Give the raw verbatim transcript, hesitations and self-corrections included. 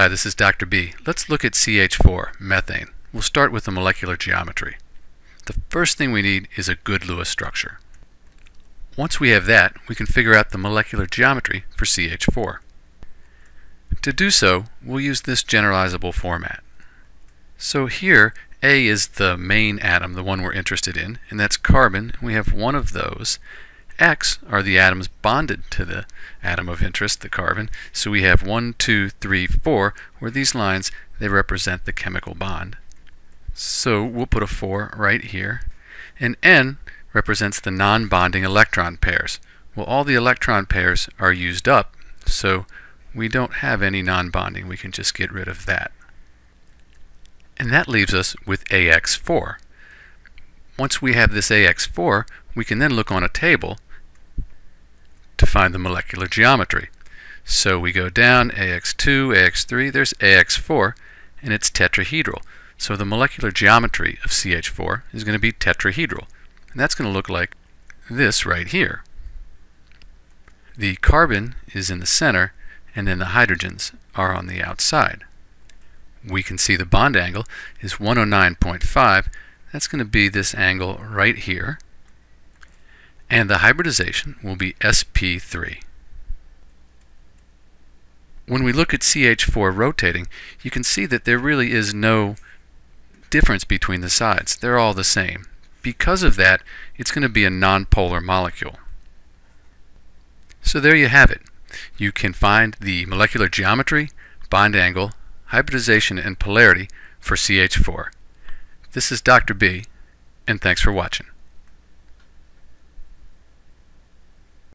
Hi, this is Doctor B. Let's look at C H four, methane. We'll start with the molecular geometry. The first thing we need is a good Lewis structure. Once we have that, we can figure out the molecular geometry for C H four. To do so, we'll use this generalizable format. So here, A is the main atom, the one we're interested in, and that's carbon. We have one of those. X are the atoms bonded to the atom of interest, the carbon. So we have one, two, three, four, where these lines, they represent the chemical bond. So we'll put a four right here. And N represents the non-bonding electron pairs. Well, all the electron pairs are used up, so we don't have any non-bonding. We can just get rid of that. And that leaves us with A X four. Once we have this A X four, we can then look on a table to find the molecular geometry. So we go down A X two, A X three, there's A X four, and it's tetrahedral. So the molecular geometry of C H four is going to be tetrahedral. And that's going to look like this right here. The carbon is in the center, and then the hydrogens are on the outside. We can see the bond angle is one oh nine point five. That's going to be this angle right here. And the hybridization will be S P three. When we look at C H four rotating, you can see that there really is no difference between the sides. They're all the same. Because of that, it's going to be a nonpolar molecule. So there you have it. You can find the molecular geometry, bond angle, hybridization, and polarity for C H four. This is Doctor B, and thanks for watching.